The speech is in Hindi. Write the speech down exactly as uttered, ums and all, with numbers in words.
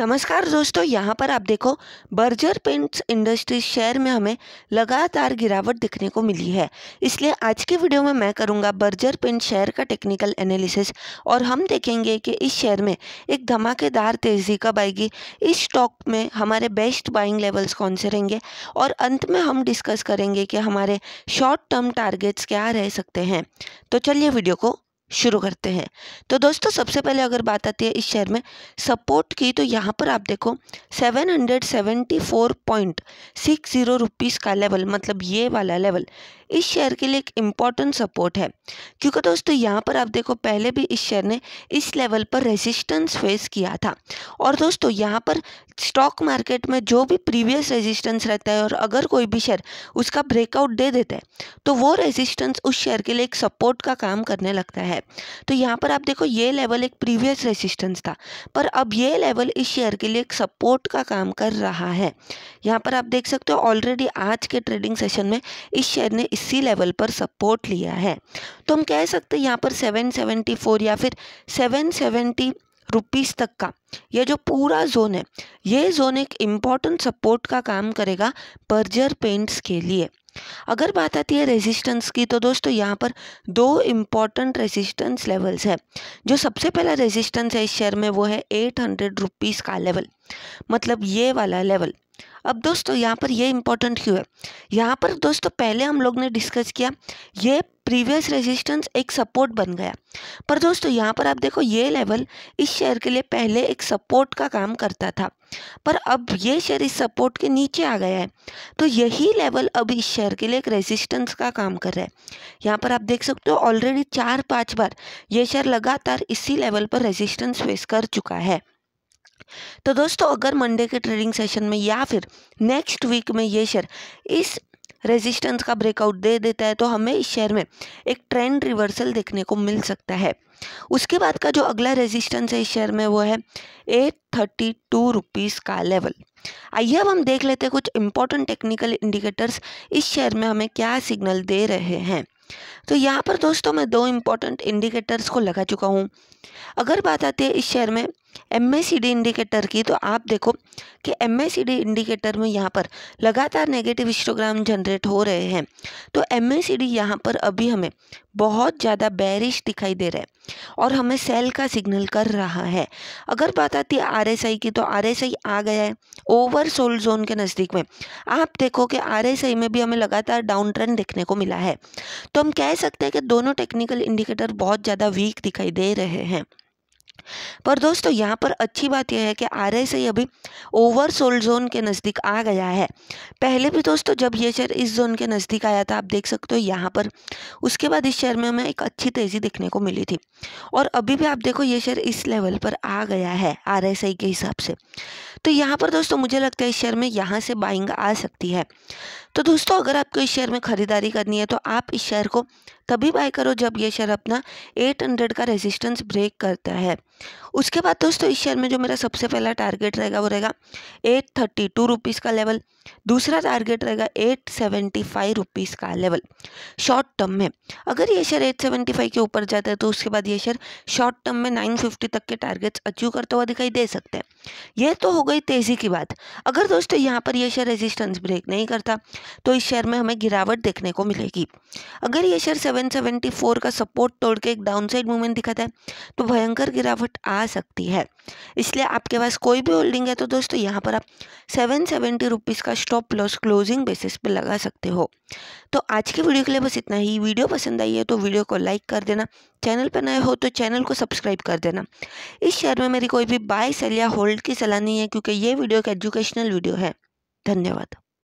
नमस्कार दोस्तों, यहाँ पर आप देखो बर्जर पेंट्स इंडस्ट्रीज शेयर में हमें लगातार गिरावट दिखने को मिली है। इसलिए आज के वीडियो में मैं करूँगा बर्जर पेंट शेयर का टेक्निकल एनालिसिस और हम देखेंगे कि इस शेयर में एक धमाकेदार तेज़ी कब आएगी, इस स्टॉक में हमारे बेस्ट बाइंग लेवल्स कौन से रहेंगे और अंत में हम डिस्कस करेंगे कि हमारे शॉर्ट टर्म टारगेट्स क्या रह सकते हैं। तो चलिए वीडियो को शुरू करते हैं। तो दोस्तों सबसे पहले अगर बात आती है इस शेयर में सपोर्ट की, तो यहाँ पर आप देखो सात सौ चौहत्तर पॉइंट सिक्स जीरो रुपीस का लेवल, मतलब ये वाला लेवल इस शेयर के लिए एक इम्पॉर्टेंट सपोर्ट है, क्योंकि दोस्तों यहाँ पर आप देखो पहले भी इस शेयर ने इस लेवल पर रेजिस्टेंस फेस किया था। और दोस्तों यहाँ पर स्टॉक मार्केट में जो भी प्रीवियस रेजिस्टेंस रहता है और अगर कोई भी शेयर उसका ब्रेकआउट दे देता है तो वो रेजिस्टेंस उस शेयर के लिए एक सपोर्ट का काम करने लगता है। तो यहाँ पर आप देखो ये लेवल एक प्रीवियस रेजिस्टेंस था, पर अब ये लेवल इस शेयर के लिए एक सपोर्ट का काम कर रहा है। यहाँ पर आप देख सकते हो ऑलरेडी आज के ट्रेडिंग सेशन में इस शेयर ने इसी लेवल पर सपोर्ट लिया है। तो हम कह सकते हैं यहाँ पर सात सौ चौहत्तर या फिर सात सौ सत्तर रुपीस तक का ये जो पूरा जोन है, ये जोन एक इम्पॉर्टेंट सपोर्ट का काम करेगा बर्जर पेंट्स के लिए। अगर बात आती है रेजिस्टेंस की, तो दोस्तों यहाँ पर दो इम्पॉर्टेंट रेजिस्टेंस लेवल्स है। जो सबसे पहला रेजिस्टेंस है इस शेयर में वो है एट हंड्रेड रुपीज़ का लेवल, मतलब ये वाला लेवल। अब दोस्तों यहाँ पर ये इम्पोर्टेंट क्यों है? यहाँ पर दोस्तों पहले हम लोग ने डिस्कस किया ये प्रीवियस रेजिस्टेंस एक सपोर्ट बन गया, पर दोस्तों यहाँ पर आप देखो ये लेवल इस शेयर के लिए पहले एक सपोर्ट का काम करता था, पर अब ये शेयर इस सपोर्ट के नीचे आ गया है। तो यही लेवल अब इस शेयर के लिए एक रेजिस्टेंस का काम कर रहा है। यहाँ पर आप देख सकते हो ऑलरेडी चार पाँच बार ये शेयर लगातार इसी लेवल पर रेजिस्टेंस फेस कर चुका है। तो दोस्तों अगर मंडे के ट्रेडिंग सेशन में या फिर नेक्स्ट वीक में ये शेयर इस रेजिस्टेंस का ब्रेकआउट दे देता है तो हमें इस शेयर में एक ट्रेंड रिवर्सल देखने को मिल सकता है। उसके बाद का जो अगला रेजिस्टेंस है इस शेयर में वो है एट थर्टी टू रुपीज़ का लेवल। आइए अब हम देख लेते हैं कुछ इंपॉर्टेंट टेक्निकल इंडिकेटर्स इस शेयर में हमें क्या सिग्नल दे रहे हैं। तो यहाँ पर दोस्तों मैं दो इम्पॉर्टेंट इंडिकेटर्स को लगा चुका हूँ। अगर बात आती है इस शेयर में M A C D indicator की, तो आप देखो कि M A C D indicator में यहाँ पर लगातार नेगेटिव हिस्टोग्राम जनरेट हो रहे हैं। तो एम ए सी डी यहाँ पर अभी हमें बहुत ज़्यादा बेरिश दिखाई दे रहा है और हमें सेल का सिग्नल कर रहा है। अगर बात आती है आर एस आई की, तो आर एस आई आ गया है ओवर सोल्ड जोन के नज़दीक में। आप देखो कि आर एस आई में भी हमें लगातार डाउन ट्रेंड देखने को मिला है। तो हम कह सकते हैं कि दोनों टेक्निकल इंडिकेटर बहुत ज़्यादा वीक दिखाई दे रहे हैं। पर दोस्तों यहाँ पर अच्छी बात यह है कि आर एस आई अभी ओवर सोल्ड जोन के नज़दीक आ गया है। पहले भी दोस्तों जब ये शेयर इस जोन के नज़दीक आया था आप देख सकते हो यहाँ पर, उसके बाद इस शेयर में हमें एक अच्छी तेज़ी देखने को मिली थी और अभी भी आप देखो ये शेयर इस लेवल पर आ गया है आर एस आई के हिसाब से। तो यहाँ पर दोस्तों मुझे लगता है इस शेयर में यहाँ से बाइंग आ सकती है। तो दोस्तों अगर आपको इस शेयर में ख़रीदारी करनी है तो आप इस शेयर को तभी बाय करो जब ये शेयर अपना आठ सौ का रेजिस्टेंस ब्रेक करता है। उसके बाद दोस्तों इस शेयर में जो मेरा सबसे पहला टारगेट रहेगा वो रहेगा आठ सौ बत्तीस रुपीस का लेवल, दूसरा टारगेट रहेगा आठ सौ पचहत्तर रुपीस का लेवल शॉर्ट टर्म में। अगर ये शेयर आठ सौ पचहत्तर के ऊपर जाता है तो उसके बाद ये शेयर शॉर्ट टर्म में नौ सौ पचास तक के टारगेट्स अचीव करता हुआ दिखाई दे सकते हैं। ये तो हो गई तेज़ी की बात। अगर दोस्तों यहाँ पर यह शेयर रेजिस्टेंस ब्रेक नहीं करता तो इस शेयर में हमें गिरावट देखने को मिलेगी। अगर ये शेयर सात सौ चौहत्तर का सपोर्ट तोड़ के एक डाउनसाइड मूवमेंट दिखाता है तो भयंकर गिरावट आ सकती है। इसलिए आपके पास कोई भी होल्डिंग है तो दोस्तों यहाँ पर आप सात सौ सत्तर रुपीस का स्टॉप लॉस क्लोजिंग बेसिस पे लगा सकते हो। तो आज के वीडियो के लिए बस इतना ही। वीडियो पसंद आई है तो वीडियो को लाइक कर देना, चैनल पर नए हो तो चैनल को सब्सक्राइब कर देना। इस शेयर में मेरी कोई भी बाय सेल या होल्ड की सलाह नहीं है क्योंकि ये वीडियो एक एजुकेशनल वीडियो है। धन्यवाद।